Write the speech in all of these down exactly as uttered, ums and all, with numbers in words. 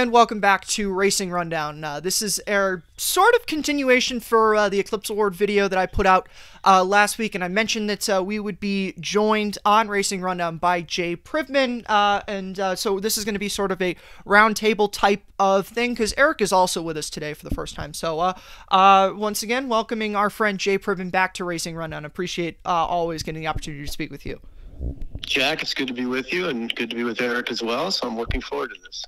and welcome back to Racing Rundown. Uh, this is our sort of continuation for uh, the Eclipse Award video that I put out uh, last week, and I mentioned that uh, we would be joined on Racing Rundown by Jay Privman, uh, and uh, so this is going to be sort of a roundtable type of thing, because Eric is also with us today for the first time. So uh, uh, once again, welcoming our friend Jay Privman back to Racing Rundown. Appreciate uh, always getting the opportunity to speak with you. Jack, it's good to be with you, and good to be with Eric as well, so I'm looking forward to this.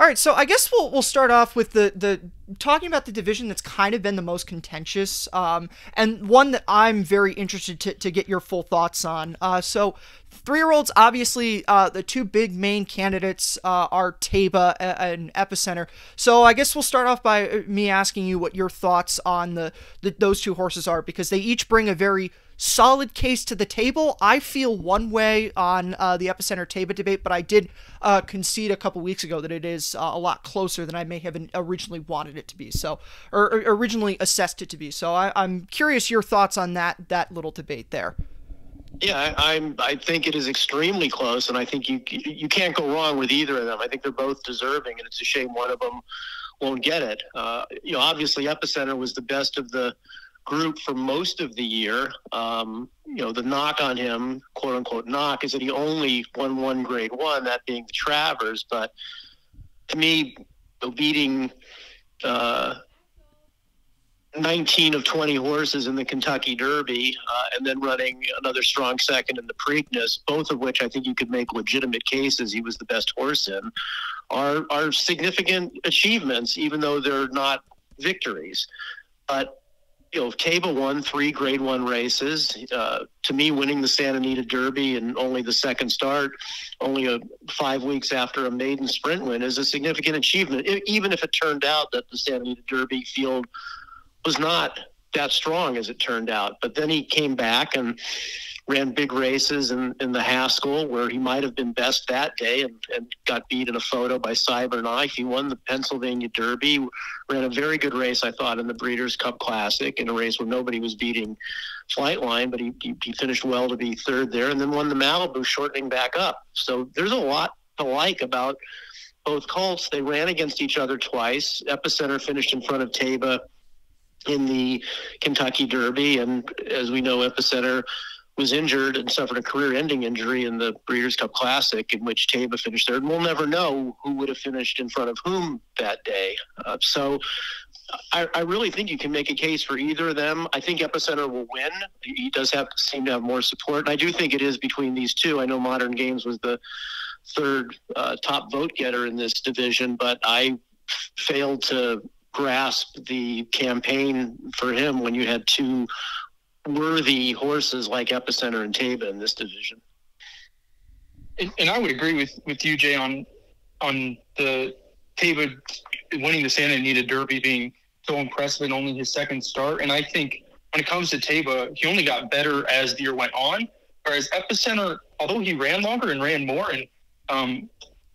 All right, so I guess we'll we'll start off with the the talking about the division that's kind of been the most contentious, um, and one that I'm very interested to to get your full thoughts on. Uh, so three-year-olds, obviously, uh, the two big main candidates uh, are Taba and Epicenter. So I guess we'll start off by me asking you what your thoughts on the, the those two horses are, because they each bring a very solid case to the table. I feel one way on uh, the Epicenter Taba debate, but I did uh, concede a couple weeks ago that it is uh, a lot closer than I may have originally wanted it to be, so or, or originally assessed it to be. So I, I'm curious your thoughts on that that little debate there. Yeah, I, I'm. I think it is extremely close, and I think you you can't go wrong with either of them. I think they're both deserving, and it's a shame one of them won't get it. Uh, you know, obviously Epicenter was the best of the group for most of the year. Um, you know, the knock on him, quote unquote knock, is that he only won one grade one, that being the Travers. But to me, beating uh, nineteen of twenty horses in the Kentucky Derby uh, and then running another strong second in the Preakness, both of which I think you could make legitimate cases he was the best horse in, are, are significant achievements, even though they're not victories. But you know, Taba won three grade one races. Uh, to me, winning the Santa Anita Derby and only the second start, only a, five weeks after a maiden sprint win, is a significant achievement, it, even if it turned out that the Santa Anita Derby field was not that strong as it turned out. But then he came back and ran big races in, in the Haskell, where he might have been best that day, and, and got beat in a photo by Cyberknife. He won the Pennsylvania Derby, ran a very good race, I thought, in the Breeders' Cup Classic, in a race where nobody was beating Flightline, but he, he, he finished well to be third there, and then won the Malibu, shortening back up. So there's a lot to like about both colts. They ran against each other twice. Epicenter finished in front of Taba in the Kentucky Derby, and as we know, Epicenter was injured and suffered a career-ending injury in the Breeders' Cup Classic, in which Taba finished third. And we'll never know who would have finished in front of whom that day. Uh, so I, I really think you can make a case for either of them. I think Epicenter will win. He does have seem to have more support. And I do think it is between these two. I know Modern Games was the third uh, top vote-getter in this division, but I failed to grasp the campaign for him when you had two worthy horses like Epicenter and Taba in this division. And, and I would agree with, with you, Jay, on on the Taba winning the Santa Anita Derby being so impressive and only his second start. And I think when it comes to Taba, he only got better as the year went on, whereas Epicenter, although he ran longer and ran more, and um,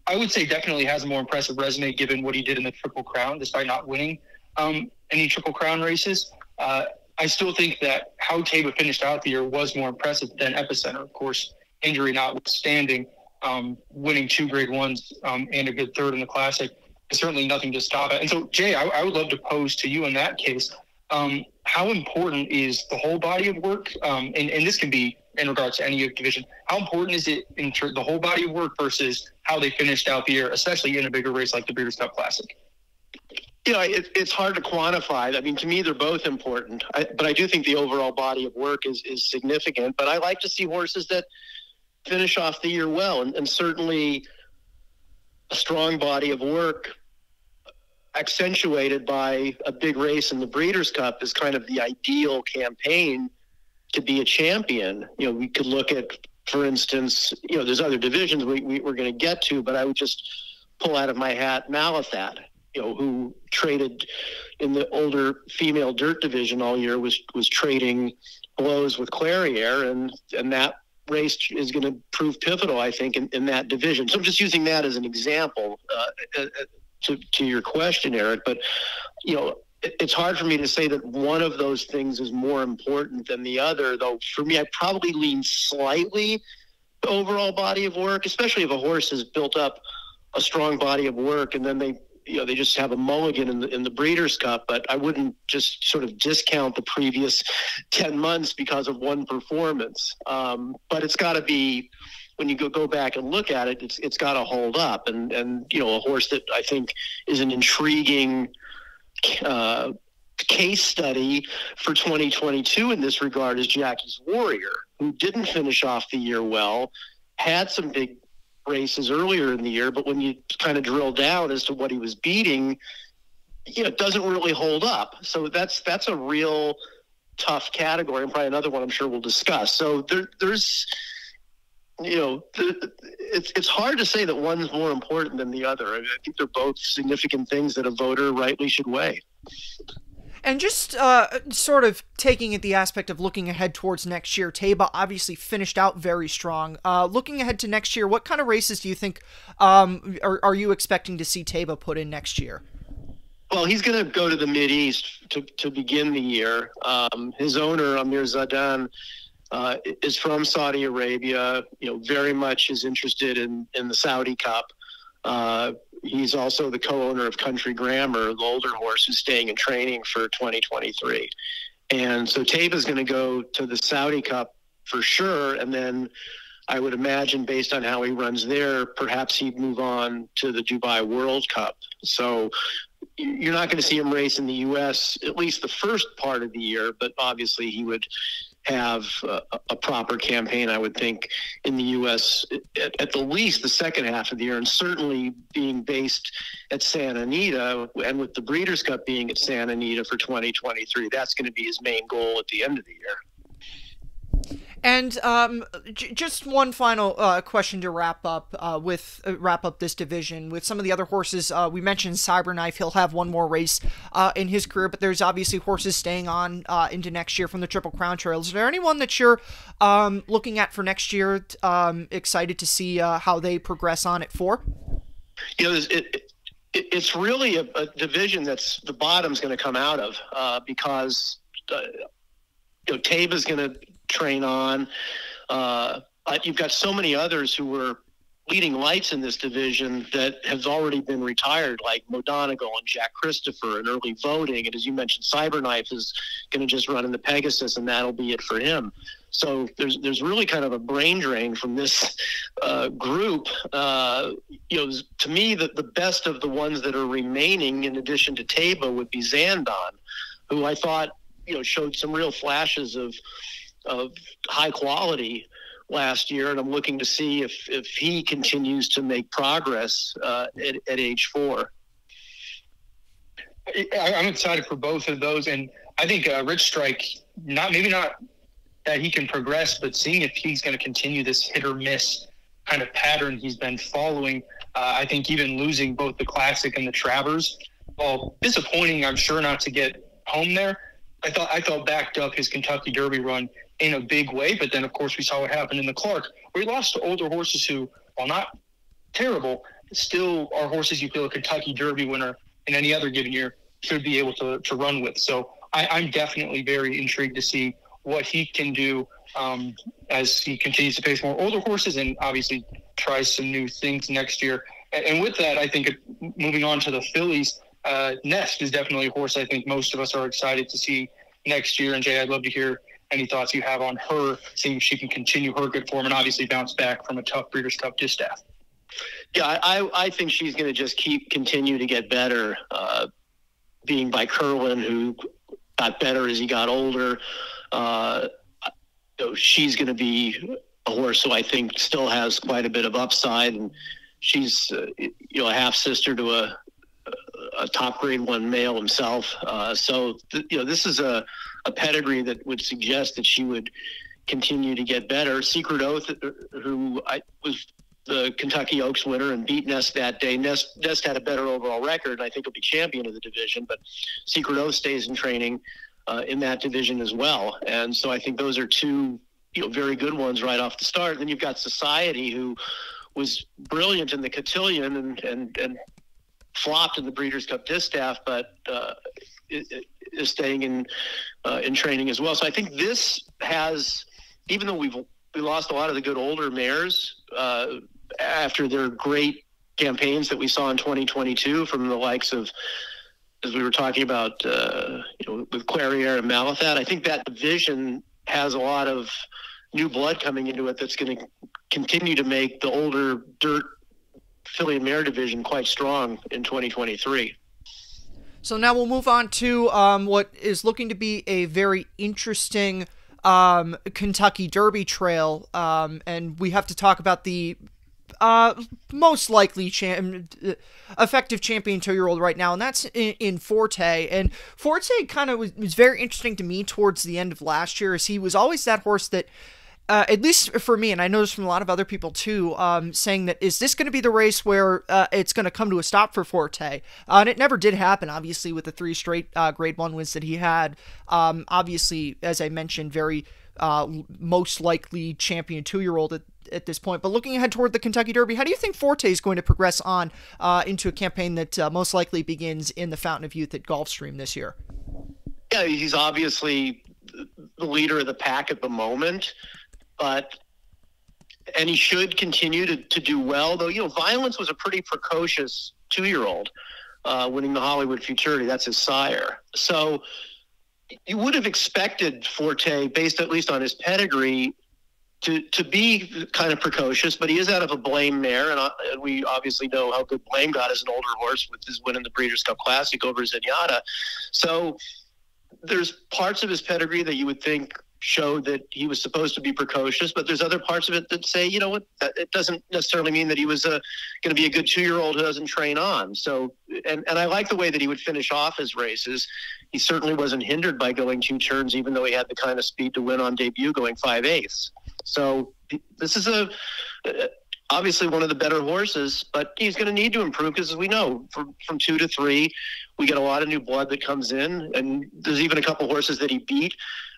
I would say definitely has a more impressive resume given what he did in the Triple Crown, despite not winning um, any Triple Crown races. Uh, I still think that how Taba finished out the year was more impressive than Epicenter. Of course, injury notwithstanding, um, winning two grade ones um, and a good third in the Classic is certainly nothing to stop at. And so, Jay, I, I would love to pose to you in that case, um, how important is the whole body of work, um, and, and this can be in regards to any division, how important is it in ter- the whole body of work versus how they finished out the year, especially in a bigger race like the Breeders' Cup Classic? You know, it, it's hard to quantify. I mean, to me, they're both important. I, but I do think the overall body of work is, is significant. But I like to see horses that finish off the year well. And, and certainly a strong body of work accentuated by a big race in the Breeders' Cup is kind of the ideal campaign to be a champion. You know, we could look at, for instance, you know, there's other divisions we, we, we're going to get to, but I would just pull out of my hat Malathaat, you know, who traded in the older female dirt division all year, was was trading blows with Clairiere, and and that race is going to prove pivotal, I think, in, in that division. So I'm just using that as an example uh, to to your question, Eric. But you know, it, it's hard for me to say that one of those things is more important than the other. Though for me, I probably lean slightly to overall body of work, especially if a horse is built up a strong body of work, and then they, you know, they just have a mulligan in the, in the Breeders' Cup. But I wouldn't just sort of discount the previous ten months because of one performance. Um, but it's got to be, when you go, go back and look at it, it's it's got to hold up. And, and, you know, a horse that I think is an intriguing uh, case study for twenty twenty-two in this regard is Jackie's Warrior, who didn't finish off the year well, had some big races earlier in the year, but when you kind of drill down as to what he was beating, you know, it doesn't really hold up. So that's that's a real tough category, and probably another one I'm sure we'll discuss. So there, there's, you know, it's it's hard to say that one's more important than the other. I mean, I think they're both significant things that a voter rightly should weigh. And just uh, sort of taking it the aspect of looking ahead towards next year, Taba obviously finished out very strong. Uh, looking ahead to next year, what kind of races do you think um, are, are you expecting to see Taba put in next year? Well, he's going to go to the Mideast to, to begin the year. Um, his owner, Amir Zaidan, uh, is from Saudi Arabia, you know, very much is interested in, in the Saudi Cup. Uh, he's also the co-owner of Country Grammar, the older horse who's staying in training for twenty twenty-three. And so Taba's going to go to the Saudi Cup for sure. And then I would imagine, based on how he runs there, perhaps he'd move on to the Dubai World Cup. So you're not going to see him race in the U S, at least the first part of the year, but obviously he would have a, a proper campaign, I would think, in the U S at, at the least the second half of the year, and certainly being based at Santa Anita, and with the Breeders' Cup being at Santa Anita for twenty twenty-three, that's going to be his main goal at the end of the year. And um, j just one final uh, question to wrap up uh, with uh, wrap up this division with some of the other horses. Uh, we mentioned Cyberknife; he'll have one more race uh, in his career, but there's obviously horses staying on uh, into next year from the Triple Crown Trails. Is there anyone that you're um, looking at for next year? Um, excited to see uh, how they progress on at four. You know, it, it, it's really a, a division that's the bottom's going to come out of uh, because uh, you know, Taba's going to train on. Uh, you've got so many others who were leading lights in this division that have already been retired, like Modonegal and Jack Christopher, and Early Voting. And as you mentioned, Cyberknife is going to just run in the Pegasus, and that'll be it for him. So there's there's really kind of a brain drain from this uh, group. Uh, you know, to me, the, the best of the ones that are remaining, in addition to Taba, would be Zandon, who I thought, you know, showed some real flashes of of high quality last year, and I'm looking to see if, if he continues to make progress uh, at, at age four. I'm excited for both of those, and I think uh, Rich Strike, not maybe not that he can progress, but seeing if he's going to continue this hit or miss kind of pattern he's been following. Uh, I think even losing both the Classic and the Travers, well, disappointing, I'm sure, not to get home there. I thought I thought backed up his Kentucky Derby run in a big way, but then, of course, we saw what happened in the Clark, where he lost to older horses who, while not terrible, still are horses you feel a Kentucky Derby winner in any other given year should be able to, to run with. So I, I'm definitely very intrigued to see what he can do um, as he continues to face more older horses and obviously tries some new things next year. And, and with that, I think it, moving on to the fillies, uh, Nest is definitely a horse I think most of us are excited to see next year. And Jay, I'd love to hear any thoughts you have on her, seeing if she can continue her good form and obviously bounce back from a tough Breeders' Cup Distaff. Yeah, I, I think she's going to just keep continue to get better, uh, being by Kerwin, who got better as he got older. Uh, so she's going to be a horse who I think still has quite a bit of upside, and she's uh, you know, a half sister to a, a top grade one male himself. Uh, so, th you know, this is a, a pedigree that would suggest that she would continue to get better. Secret Oath, who I, was the Kentucky Oaks winner and beat Nest that day. Nest, Nest had a better overall record, and I think will be champion of the division, but Secret Oath stays in training uh, in that division as well. And so I think those are two, you know, very good ones right off the start. And then you've got Society, who was brilliant in the Cotillion and, and, and flopped in the Breeders' Cup Distaff, but uh, is staying in uh, in training as well. So I think this has, even though we've we lost a lot of the good older mares uh, after their great campaigns that we saw in twenty twenty-two from the likes of, as we were talking about, uh, you know, with Clairiere and Malathaat. I think that division has a lot of new blood coming into it that's going to continue to make the older dirt filly and mare division quite strong in twenty twenty-three. So now we'll move on to um, what is looking to be a very interesting um, Kentucky Derby trail, um, and we have to talk about the uh, most likely cham effective champion two-year-old right now, and that's in, in Forte. And Forte kind of was, was very interesting to me towards the end of last year, as he was always that horse that, Uh, at least for me, and I noticed from a lot of other people too, um, saying that, is this going to be the race where uh, it's going to come to a stop for Forte? Uh, and it never did happen, obviously, with the three straight uh, grade one wins that he had. Um, obviously, as I mentioned, very uh, most likely champion two-year-old at, at this point. But looking ahead toward the Kentucky Derby, how do you think Forte is going to progress on uh, into a campaign that uh, most likely begins in the Fountain of Youth at Gulfstream this year? Yeah, he's obviously the leader of the pack at the moment. But, and he should continue to, to do well, though, you know, Violence was a pretty precocious two-year-old, uh, winning the Hollywood Futurity. That's his sire. So you would have expected Forte, based at least on his pedigree, to, to be kind of precocious, but he is out of a Blame mare, and uh, we obviously know how good Blame got as an older horse with his win in the Breeders' Cup Classic over Zenyatta. So there's parts of his pedigree that you would think showed that he was supposed to be precocious, but there's other parts of it that say, you know what, it doesn't necessarily mean that he was going to be a good two-year-old who doesn't train on. So, and, and I like the way that he would finish off his races. He certainly wasn't hindered by going two turns, even though he had the kind of speed to win on debut going five-eighths. So this is a obviously one of the better horses, but he's going to need to improve because, as we know, from, from two to three, we get a lot of new blood that comes in, and there's even a couple horses that he beat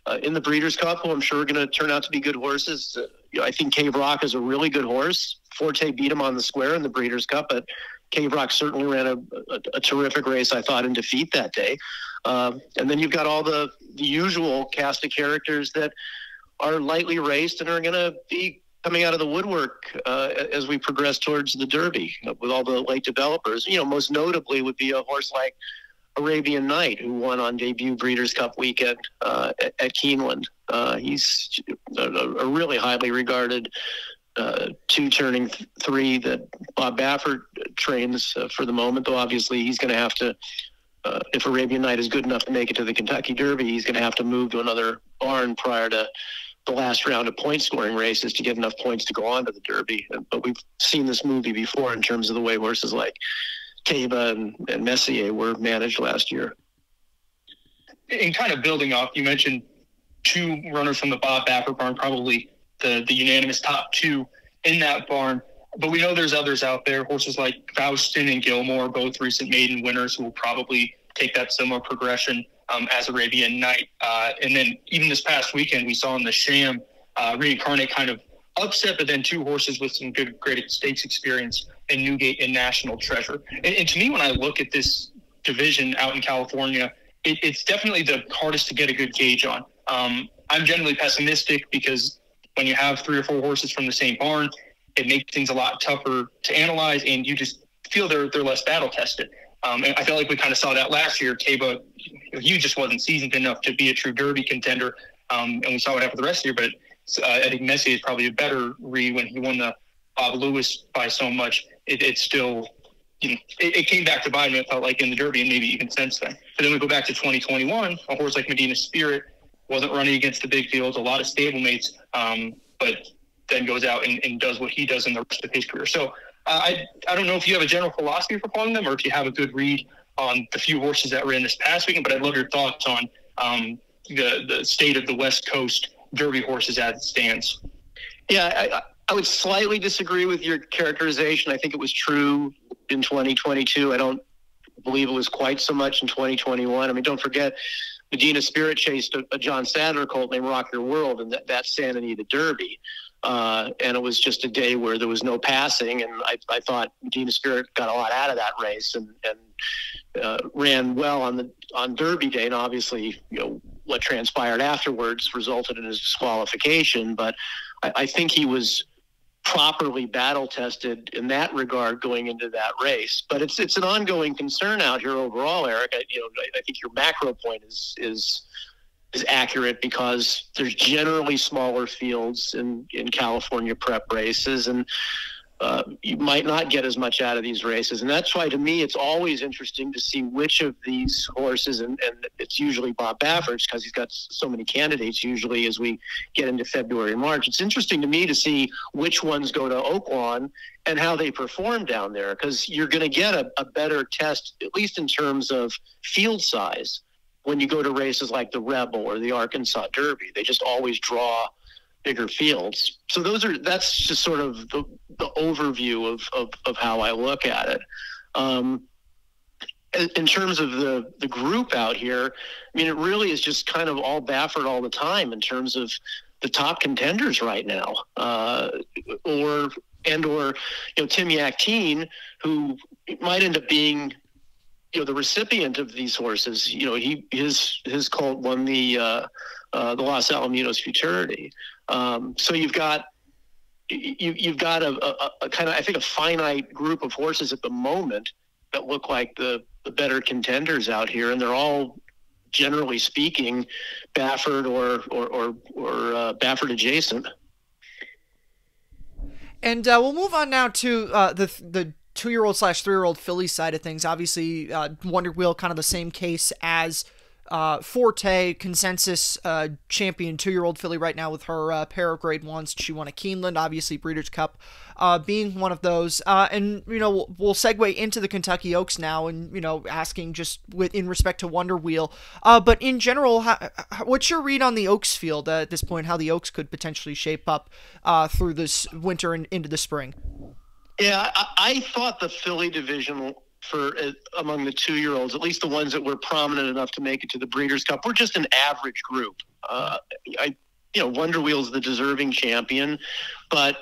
Uh, in the Breeders' Cup, who I'm sure are going to turn out to be good horses. Uh, you know, I think Cave Rock is a really good horse. Forte beat him on the square in the Breeders' Cup, but Cave Rock certainly ran a, a, a terrific race, I thought, in defeat that day. Um, and then you've got all the, the usual cast of characters that are lightly raced and are going to be coming out of the woodwork uh, as we progress towards the Derby, you know, with all the late developers. You know, most notably would be a horse like Arabian Knight, who won on debut Breeders' Cup weekend uh, at, at Keeneland. Uh, he's a, a really highly regarded uh, two-turning th three that Bob Baffert trains uh, for the moment, though obviously he's going to have to, uh, if Arabian Knight is good enough to make it to the Kentucky Derby, he's going to have to move to another barn prior to the last round of point-scoring races to get enough points to go on to the Derby. But we've seen this movie before in terms of the way horses like Taba and, and Messier were managed last year. And kind of building off, you mentioned two runners from the Bob Baffert barn, probably the, the unanimous top two in that barn. But we know there's others out there, horses like Faustin and Gilmore, both recent maiden winners, who will probably take that similar progression um, as Arabian Knight. Uh, and then even this past weekend, we saw in the Sham, uh, Reincarnate kind of upset, but then two horses with some good, great stakes experience in Newgate and National Treasure. And, and to me, when I look at this division out in California, it, it's definitely the hardest to get a good gauge on. Um, I'm generally pessimistic because when you have three or four horses from the same barn, it makes things a lot tougher to analyze, and you just feel they're, they're less battle-tested. Um, and I felt like we kind of saw that last year. Taba, he just wasn't seasoned enough to be a true Derby contender, um, and we saw what happened the rest of the year, but Uh, I think Messier is probably a better read. When he won the Bob Lewis by so much, it, it's still, you know, it, it came back to Biden, it felt like, in the Derby, and maybe even since then. But then we go back to twenty twenty-one, a horse like Medina Spirit wasn't running against the big fields, a lot of stablemates, um, but then goes out and, and does what he does in the rest of his career. So uh, I, I don't know if you have a general philosophy for following them, or if you have a good read on the few horses that were in this past weekend, but I'd love your thoughts on um, the, the state of the West Coast Derby horses as it stands. Yeah, I, I would slightly disagree with your characterization. I think it was true in twenty twenty-two. I don't believe it was quite so much in twenty twenty-one. I mean, don't forget, Medina Spirit chased a, a John Sadler colt named Rock Your World in that, that Santa Anita Derby. Uh, and it was just a day where there was no passing, and I, I thought Medina Spirit got a lot out of that race and, and uh, ran well on the on Derby day. And obviously, you know, what transpired afterwards resulted in his disqualification. But I, I think he was properly battle tested in that regard going into that race. But it's it's an ongoing concern out here overall, Eric. I, you know, I, I think your macro point is is is accurate, because there's generally smaller fields in in California prep races, and uh, you might not get as much out of these races. And that's why, to me, it's always interesting to see which of these horses, and, and it's usually Bob Baffert, because he's got so many candidates usually as we get into February and March. It's interesting to me to see which ones go to Oaklawn and how they perform down there, because you're going to get a, a better test, at least in terms of field size, when you go to races like the Rebel or the Arkansas Derby. They just always draw bigger fields. So those are, that's just sort of the, the overview of, of, of how I look at it. Um, in, in terms of the, the group out here, I mean, it really is just kind of all Baffert all the time in terms of the top contenders right now. Uh, or, and or, you know, Tim Yakteen, who might end up being, you know, the recipient of these horses. You know, he, his, his colt won the, uh, uh, the Los Alamitos Futurity. Um, so you've got you, you've got a, a, a kind of, I think, a finite group of horses at the moment that look like the, the better contenders out here, and they're all, generally speaking, Baffert or or or, or uh, Baffert adjacent. And uh, we'll move on now to uh, the the two-year-old slash three-year-old filly side of things. Obviously, uh, Wonder Wheel, kind of the same case as Uh, Forte, consensus uh, champion two-year-old filly right now with her uh, pair of grade ones. She won a Keeneland, obviously Breeders' Cup uh, being one of those. Uh, and, you know, we'll, we'll segue into the Kentucky Oaks now and, you know, asking just with in respect to Wonder Wheel. Uh, but in general, how, what's your read on the Oaks field uh, at this point, how the Oaks could potentially shape up uh, through this winter and into the spring? Yeah, I, I thought the filly division for uh, among the two-year-olds, at least the ones that were prominent enough to make it to the Breeders' Cup, we're just an average group. Uh, I, you know, Wonder Wheel's the deserving champion, but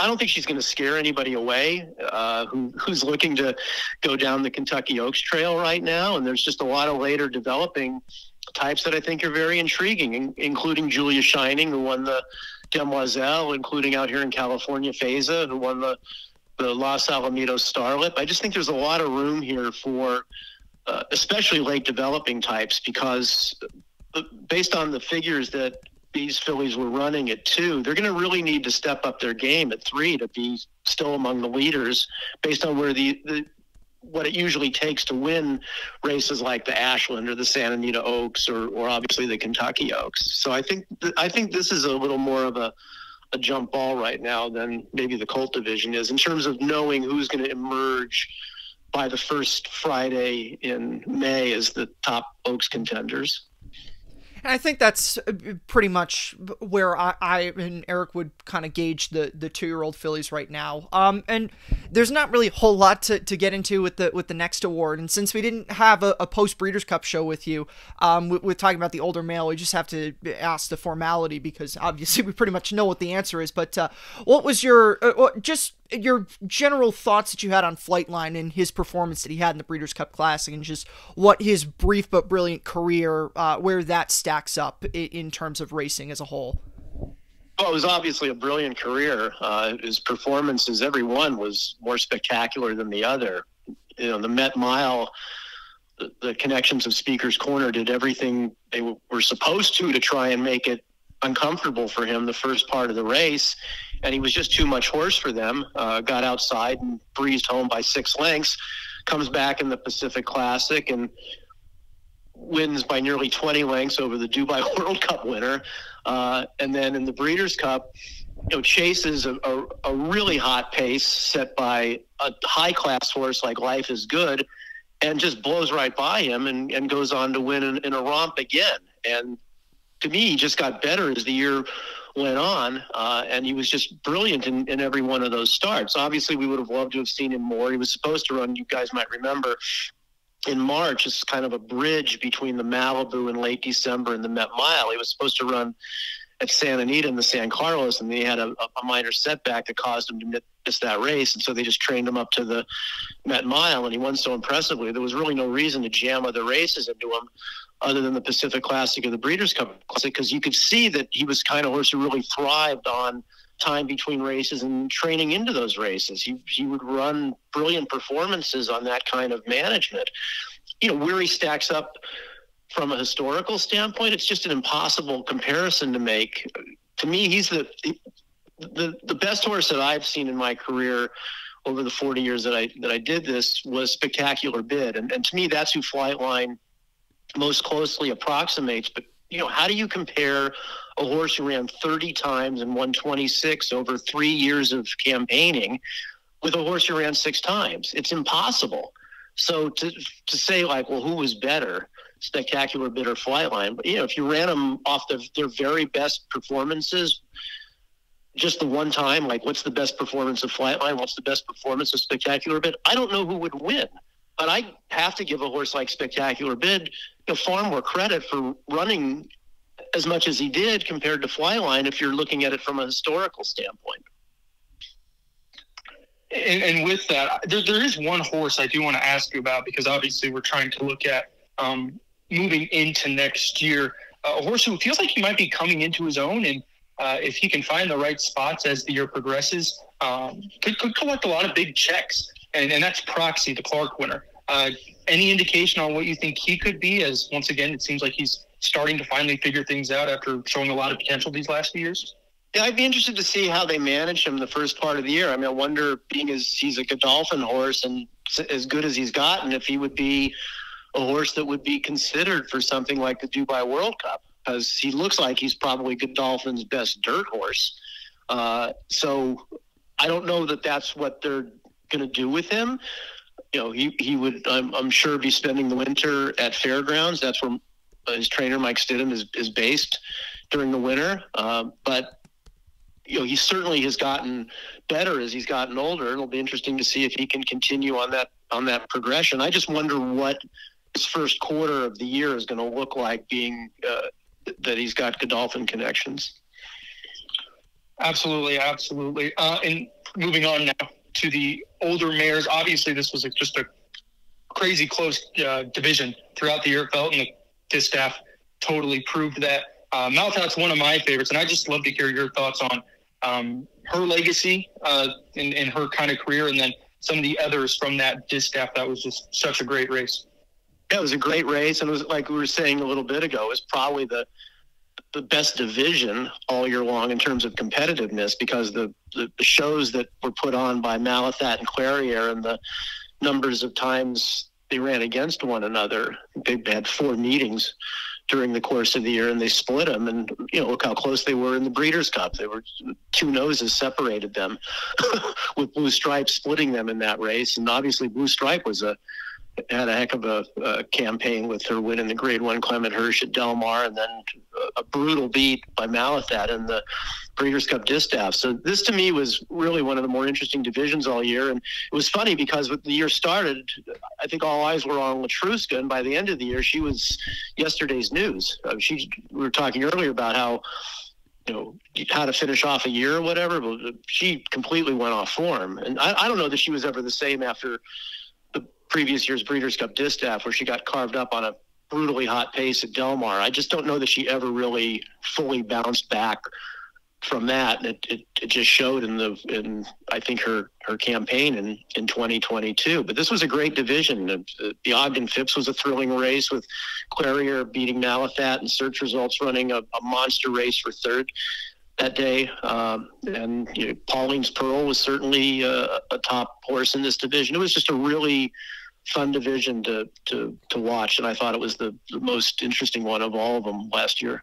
I don't think she's going to scare anybody away uh, who, who's looking to go down the Kentucky Oaks trail right now. And there's just a lot of later developing types that I think are very intriguing, in, including Julia Shining, who won the Demoiselle, including out here in California, Faiza, who won the the Los Alamitos Starlet. I just think there's a lot of room here for uh, especially late developing types, because based on the figures that these fillies were running at two, they're going to really need to step up their game at three to be still among the leaders based on where the, the what it usually takes to win races like the Ashland or the Santa Anita Oaks or, or obviously the Kentucky Oaks. So I think, th- I think this is a little more of a, a jump ball right now than maybe the colt division is in terms of knowing who's going to emerge by the first Friday in May as the top Oaks contenders. And I think that's pretty much where I, I and Eric would kind of gauge the, the two-year-old fillies right now. Um, and there's not really a whole lot to, to get into with the with the next award. And since we didn't have a, a post-Breeders' Cup show with you, um, with, with talking about the older male, we just have to ask the formality, because obviously we pretty much know what the answer is. But uh, what was your uh, – just your general thoughts that you had on Flightline and his performance that he had in the Breeders' Cup Classic, and just what his brief but brilliant career, uh, where that stacks up in, in terms of racing as a whole? Well, it was obviously a brilliant career. Uh, his performances, every one was more spectacular than the other. You know, the Met Mile, the, the connections of Speaker's Corner did everything they w- were supposed to to try and make it uncomfortable for him the first part of the race, and he was just too much horse for them. Uh, got outside and breezed home by six lengths, comes back in the Pacific Classic and wins by nearly twenty lengths over the Dubai World Cup winner. Uh, and then in the Breeders' Cup, you know, chases a, a, a really hot pace set by a high-class horse like Life is Good, and just blows right by him and, and goes on to win in, in a romp again. And to me, he just got better as the year went on, uh, and he was just brilliant in, in every one of those starts. Obviously, we would have loved to have seen him more. He was supposed to run, you guys might remember, in March. It's kind of a bridge between the Malibu in late December and the Met Mile. He was supposed to run at Santa Anita and the San Carlos, and they had a, a minor setback that caused him to miss that race, and so they just trained him up to the Met Mile, and he won so impressively. There was really no reason to jam other races into him other than the Pacific Classic or the Breeders' Cup Classic, because you could see that he was kind of horse who really thrived on time between races and training into those races. He, he would run brilliant performances on that kind of management. You know, where he stacks up from a historical standpoint, it's just an impossible comparison to make. To me, he's the the, the best horse that I've seen in my career over the forty years that I that I did this was Spectacular Bid. And, and to me, that's who Flightline most closely approximates. But, you know, how do you compare a horse who ran thirty times and won twenty-six over three years of campaigning with a horse who ran six times? It's impossible. So to to say, like, well, who was better, Spectacular Bid or Flightline? But, you know, if you ran them off the, their very best performances, just the one time, like, what's the best performance of Flightline? What's the best performance of Spectacular Bid? I don't know who would win, but I have to give a horse like Spectacular Bid, you know, far more credit for running as much as he did compared to Flightline if you're looking at it from a historical standpoint. And, and with that, there, there is one horse I do want to ask you about, because obviously we're trying to look at um, moving into next year, uh, a horse who feels like he might be coming into his own, and uh, if he can find the right spots as the year progresses, um, could, could collect a lot of big checks, and, and that's Proxy, the Clark winner. Uh, any indication on what you think he could be, as once again, it seems like he's starting to finally figure things out after showing a lot of potential these last few years? Yeah, I'd be interested to see how they manage him the first part of the year. I mean, I wonder, being as he's a Godolphin horse and as good as he's gotten, if he would be a horse that would be considered for something like the Dubai World Cup, because he looks like he's probably Godolphin's best dirt horse. Uh, so I don't know that that's what they're going to do with him. You know, he, he would, I'm, I'm sure, be spending the winter at Fairgrounds. That's where his trainer, Mike Stidham, is, is based during the winter. Uh, but you know, he certainly has gotten better as he's gotten older. It'll be interesting to see if he can continue on that on that progression. I just wonder what his first quarter of the year is going to look like, being uh, that he's got Godolphin connections. Absolutely, absolutely. Uh, and moving on now to the older mares. Obviously, this was a, just a crazy close uh, division throughout the year. It felt, and the Distaff totally proved that. Uh, Malathaat's one of my favorites, and I just love to hear your thoughts on um, her legacy uh, and, and her kind of career, and then some of the others from that Distaff. That was just such a great race. Yeah, it was a great race, and it was, like we were saying a little bit ago, it was probably the the best division all year long in terms of competitiveness, because the, the, the shows that were put on by Malathaat and Clairiere and the numbers of times they ran against one another, they had four meetings during the course of the year, and they split them. And, you know, look how close they were in the Breeders' Cup. They were two noses separated them with Blue Stripe splitting them in that race. And obviously Blue Stripe was a, had a heck of a, a campaign with her win in the grade one Clement Hirsch at Del Mar, and then a brutal beat by Malathaat in the Breeders' Cup Distaff. So this to me was really one of the more interesting divisions all year. And it was funny because when the year started, I think all eyes were on Latruska, and by the end of the year, she was yesterday's news. Uh, she, we were talking earlier about how, you know, how to finish off a year or whatever, but she completely went off form. And I, I don't know that she was ever the same after the previous year's Breeders' Cup Distaff, where she got carved up on a brutally hot pace at Del Mar. I just don't know that she ever really fully bounced back from that, and it, it, it just showed in the in I think her her campaign in in twenty twenty-two. But this was a great division. The, the Ogden Phipps was a thrilling race, with Clairiere beating Malathaat and Search Results running a, a monster race for third that day. Um, and you know, Pauline's Pearl was certainly uh, a top horse in this division. It was just a really fun division to to to watch, and I thought it was the, the most interesting one of all of them last year.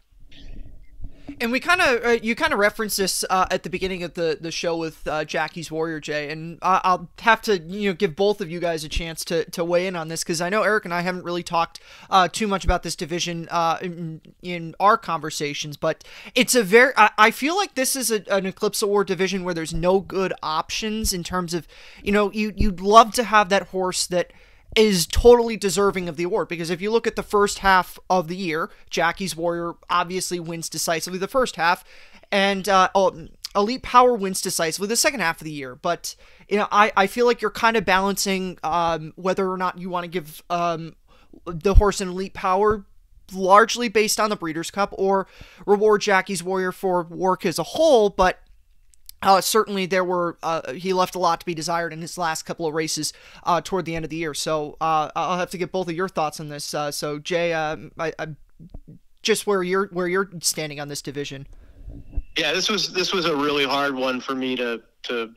And we kind of, uh, you kind of referenced this uh, at the beginning of the, the show with uh, Jackie's Warrior Jay, and uh, I'll have to, you know, give both of you guys a chance to, to weigh in on this, because I know Eric and I haven't really talked uh, too much about this division uh, in, in our conversations, but it's a very, I, I feel like this is a, an Eclipse Award division where there's no good options in terms of, you know, you, you'd love to have that horse that is totally deserving of the award, because if you look at the first half of the year, Jackie's Warrior obviously wins decisively the first half, and uh, Elite Power wins decisively the second half of the year. But you know, I, I feel like you're kind of balancing um, whether or not you want to give um, the horse an Elite Power largely based on the Breeders' Cup, or reward Jackie's Warrior for work as a whole. But Uh, certainly there were, uh, he left a lot to be desired in his last couple of races uh, toward the end of the year. So uh, I'll have to get both of your thoughts on this. Uh, so Jay, uh, I, I, just where you're, where you're standing on this division. Yeah, this was, this was a really hard one for me to, to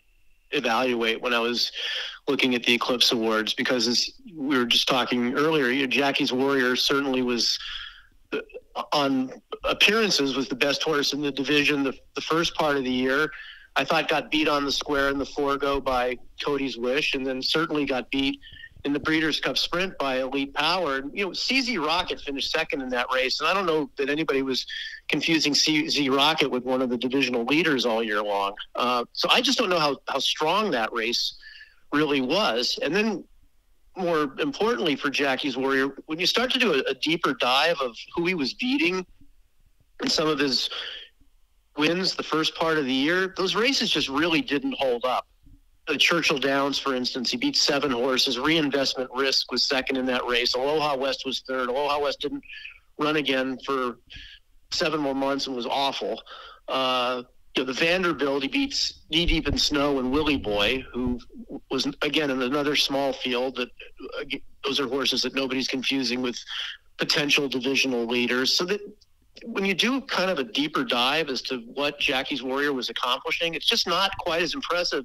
evaluate when I was looking at the Eclipse Awards, because as we were just talking earlier, you know, Jackie's Warrior certainly was, on appearances, was the best horse in the division the, the first part of the year. I thought got beat on the square in the forego by Cody's Wish, and then certainly got beat in the Breeders' Cup Sprint by Elite Power. And, you know, C Z Rocket finished second in that race, and I don't know that anybody was confusing C Z Rocket with one of the divisional leaders all year long. Uh, so I just don't know how, how strong that race really was. And then more importantly for Jackie's Warrior, when you start to do a, a deeper dive of who he was beating and some of his wins the first part of the year, those races just really didn't hold up. The Churchill Downs, for instance, he beat seven horses. Reinvestment Risk was second in that race. Aloha West was third. Aloha West didn't run again for seven more months and was awful. Uh, you know, the Vanderbilt, he beats Knee Deep in Snow and Willie Boy, who was, again, in another small field. That uh, those are horses that nobody's confusing with potential divisional leaders. So that when you do kind of a deeper dive as to what Jackie's Warrior was accomplishing, it's just not quite as impressive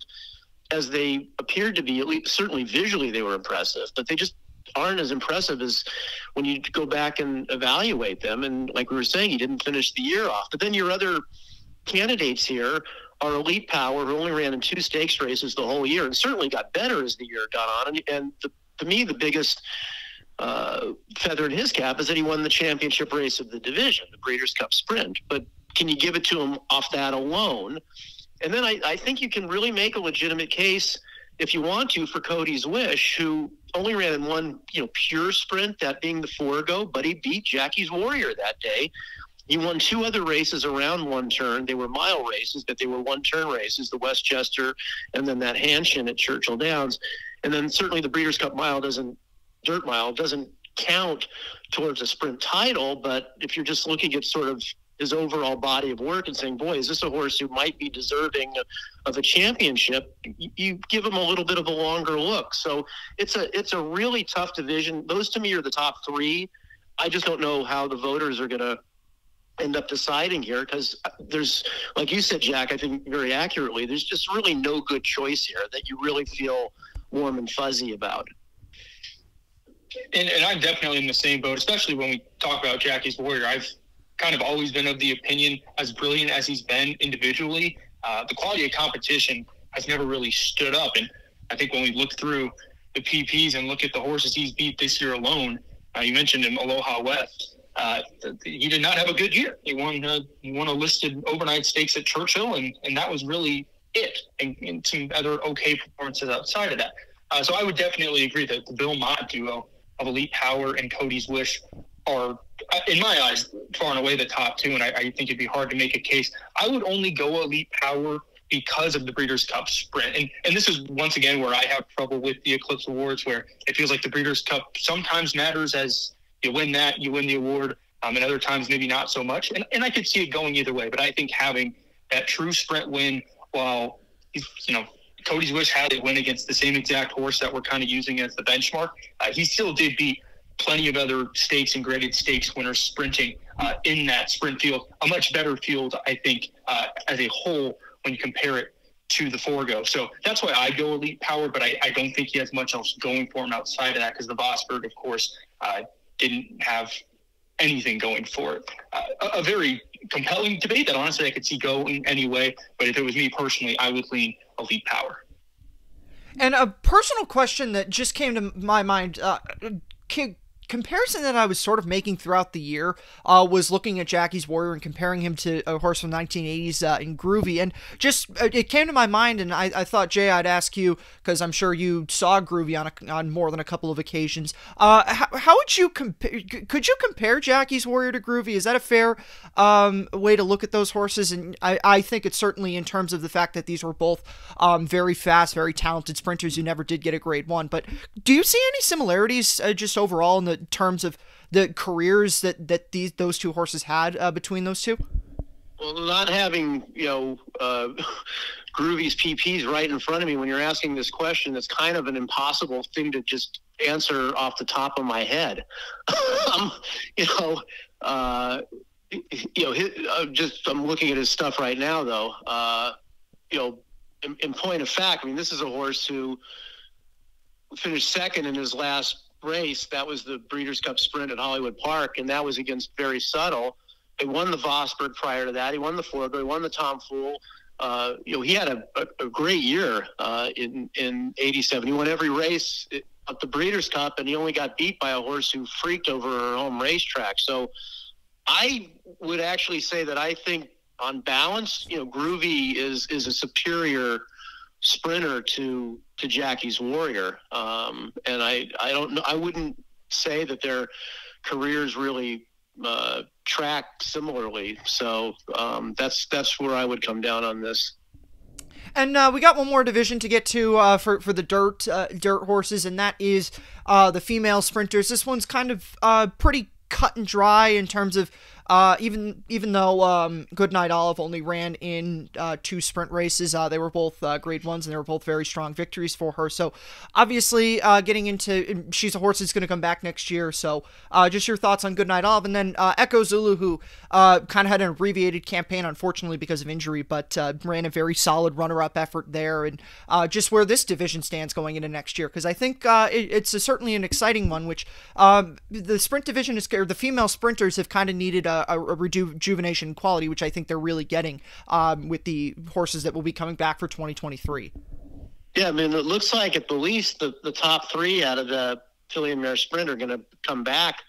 as they appeared to be. At least certainly visually they were impressive, but they just aren't as impressive as when you go back and evaluate them. And like we were saying, he didn't finish the year off. But then your other candidates here are Elite Power, who only ran in two stakes races the whole year and certainly got better as the year got on. And, and the, to me, the biggest Uh, feather in his cap is that he won the championship race of the division, the Breeders' Cup Sprint. But can you give it to him off that alone? And then I, I think you can really make a legitimate case, if you want to, for Cody's Wish, who only ran in one, you know, pure sprint, that being the forego, but he beat Jackie's Warrior that day. He won two other races around one turn. They were mile races, but they were one-turn races, the Westchester and then that Hanshin at Churchill Downs. And then certainly the Breeders' Cup Mile doesn't Dirt Mile doesn't count towards a sprint title, but if you're just looking at sort of his overall body of work and saying, boy, is this a horse who might be deserving of a championship, you give him a little bit of a longer look. So it's a it's a really tough division. Those to me are the top three. I just don't know how the voters are going to end up deciding here, because there's, like you said, Jack, I think very accurately, there's just really no good choice here that you really feel warm and fuzzy about. And, and I'm definitely in the same boat, especially when we talk about Jackie's Warrior. I've kind of always been of the opinion, as brilliant as he's been individually, uh, the quality of competition has never really stood up. And I think when we look through the P Ps and look at the horses he's beat this year alone, uh, you mentioned him, Aloha West. Uh, he did not have a good year. He won, uh, he won a listed overnight stakes at Churchill, and, and that was really it, and, and some other okay performances outside of that. Uh, so I would definitely agree that the Bill Mott duo of Elite Power and Cody's Wish are, in my eyes, far and away the top two, and I, I think it'd be hard to make a case. I would only go Elite Power because of the Breeders' Cup Sprint. And and this is, once again, where I have trouble with the Eclipse Awards, where it feels like the Breeders' Cup sometimes matters as you win that, you win the award, um, and other times maybe not so much. And, and I could see it going either way, but I think having that true sprint win, while, you know, Cody's Wish had it win against the same exact horse that we're kind of using as the benchmark. Uh, he still did beat plenty of other stakes and graded stakes winners sprinting uh, in that sprint field. A much better field, I think, uh, as a whole when you compare it to the forego. So that's why I go Elite Power, but I, I don't think he has much else going for him outside of that, because the Vosburgh, of course, uh, didn't have anything going for it. Uh, a, a very compelling debate that honestly I could see go in any way, but if it was me personally, I would lean Elite Power. And a personal question that just came to my mind, uh, can, comparison that I was sort of making throughout the year uh, was looking at Jackie's Warrior and comparing him to a horse from the nineteen eighties uh, in Groovy. And just, it came to my mind, and I, I thought, Jay, I'd ask you, because I'm sure you saw Groovy on a, on more than a couple of occasions. Uh, how, how would you compare, could you compare Jackie's Warrior to Groovy? Is that a fair um, way to look at those horses? And I, I think it's certainly, in terms of the fact that these were both um, very fast, very talented sprinters who never did get a grade one. But do you see any similarities uh, just overall in the terms of the careers that that these those two horses had uh, between those two? Well, not having, you know, uh, Groovy's P Ps right in front of me when you're asking this question, it's kind of an impossible thing to just answer off the top of my head. um, you know, uh, you know, his, uh, just I'm looking at his stuff right now, though. Uh, you know, in, in point of fact, I mean, this is a horse who finished second in his last race. That was the Breeders' Cup Sprint at Hollywood Park, and that was against Very Subtle. He won the Vosburgh prior to that. He won the Forgo. He won the Tom Fool. Uh, you know, he had a, a, a great year uh, in in eighty-seven. He won every race at the Breeders' Cup, and he only got beat by a horse who freaked over her home racetrack. So I would actually say that I think, on balance, you know, Groovy is is a superior sprinter to to Jackie's Warrior. Um, and I, I don't know. I wouldn't say that their careers really uh tracked similarly, so um that's that's where I would come down on this. And uh we got one more division to get to uh for for the dirt uh, dirt horses, and that is uh the female sprinters. This one's kind of uh pretty cut and dry in terms of uh even even though um Goodnight Olive only ran in uh two sprint races, uh they were both uh, grade ones, and they were both very strong victories for her. So obviously uh getting into, she's a horse that's going to come back next year, so uh just your thoughts on Goodnight Olive, and then uh Echo Zulu, who uh kind of had an abbreviated campaign unfortunately because of injury, but uh ran a very solid runner-up effort there, and uh just where this division stands going into next year, because I think uh it, it's a, certainly an exciting one, which um the sprint division is, or the female sprinters have kind of needed a A, a rejuvenation quality, which I think they're really getting um, with the horses that will be coming back for twenty twenty-three. Yeah, I mean, it looks like at the least the, the top three out of the filly and mare sprint are going to come back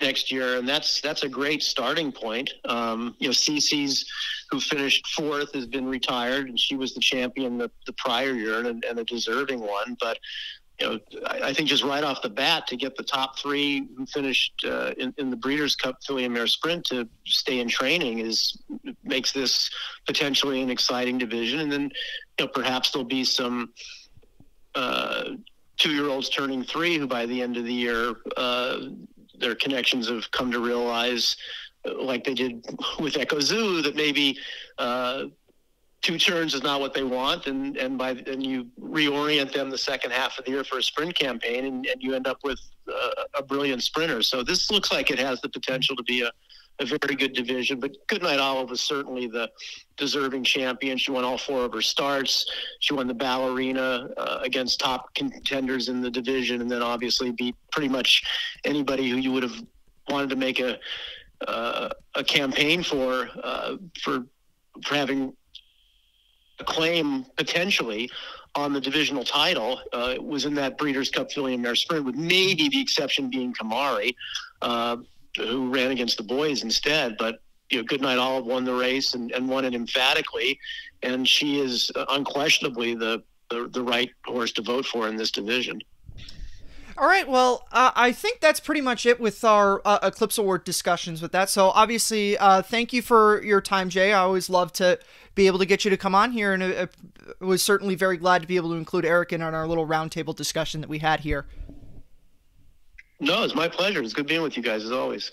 next year, and that's that's a great starting point. Um, you know, Cece's, who finished fourth, has been retired, and she was the champion the, the prior year, and, and a deserving one, but you know, I, I think just right off the bat to get the top three who finished uh, in, in the Breeders' Cup filly and mare sprint to stay in training is makes this potentially an exciting division. And then, you know, perhaps there'll be some uh, two-year-olds turning three who by the end of the year, uh, their connections have come to realize, like they did with Echo Zoo, that maybe uh, – two turns is not what they want, and and by and you reorient them the second half of the year for a sprint campaign, and, and you end up with uh, a brilliant sprinter. So this looks like it has the potential to be a, a very good division. But Goodnight Olive was certainly the deserving champion. She won all four of her starts. She won the Ballerina uh, against top contenders in the division, and then obviously beat pretty much anybody who you would have wanted to make a uh, a campaign for uh, for for having claim potentially on the divisional title. Uh, it was in that Breeders' Cup filly and mare sprint, with maybe the exception being Kamari, uh, who ran against the boys instead. But you know, Goodnight Olive won the race and, and won it emphatically, and she is unquestionably the, the the right horse to vote for in this division. All right, well, uh, I think that's pretty much it with our uh, Eclipse Award discussions with that. So obviously, uh, thank you for your time, Jay. I always love to be able to get you to come on here, and I was certainly very glad to be able to include Eric in on our little roundtable discussion that we had here. No, it's my pleasure. It's good being with you guys, as always.